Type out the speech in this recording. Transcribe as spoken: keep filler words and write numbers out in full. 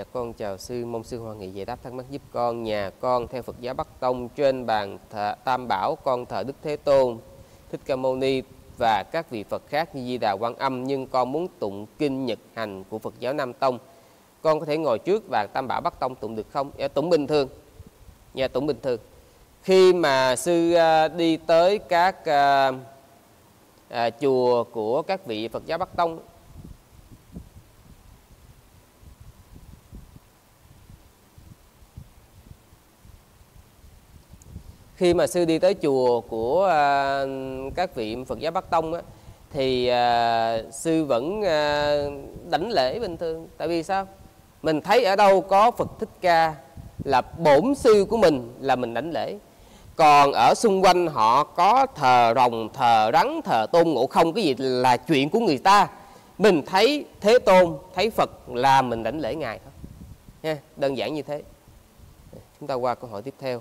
Dạ con chào sư, mong sư Hoa Nghị giải đáp thắc mắc giúp con. Nhà con theo Phật giáo Bắc Tông, trên bàn thờ Tam Bảo con thờ Đức Thế Tôn, Thích Ca Mâu Ni và các vị Phật khác như Di Đà, Quan Âm, nhưng con muốn tụng kinh Nhật Hành của Phật giáo Nam Tông. Con có thể ngồi trước và Tam Bảo Bắc Tông tụng được không? Dạ, tụng bình thường. Dạ, tụng bình thường. Khi mà sư đi tới các à, à, chùa của các vị Phật giáo Bắc Tông, khi mà sư đi tới chùa của à, các vị Phật giáo Bắc Tông á, thì à, sư vẫn à, đánh lễ bình thường. Tại vì sao? Mình thấy ở đâu có Phật Thích Ca là bổn sư của mình là mình đánh lễ. Còn ở xung quanh họ có thờ rồng, thờ rắn, thờ Tôn Ngộ Không, cái gì là chuyện của người ta. Mình thấy Thế Tôn, thấy Phật là mình đánh lễ ngài thôi. Ha, đơn giản như thế. Chúng ta qua câu hỏi tiếp theo.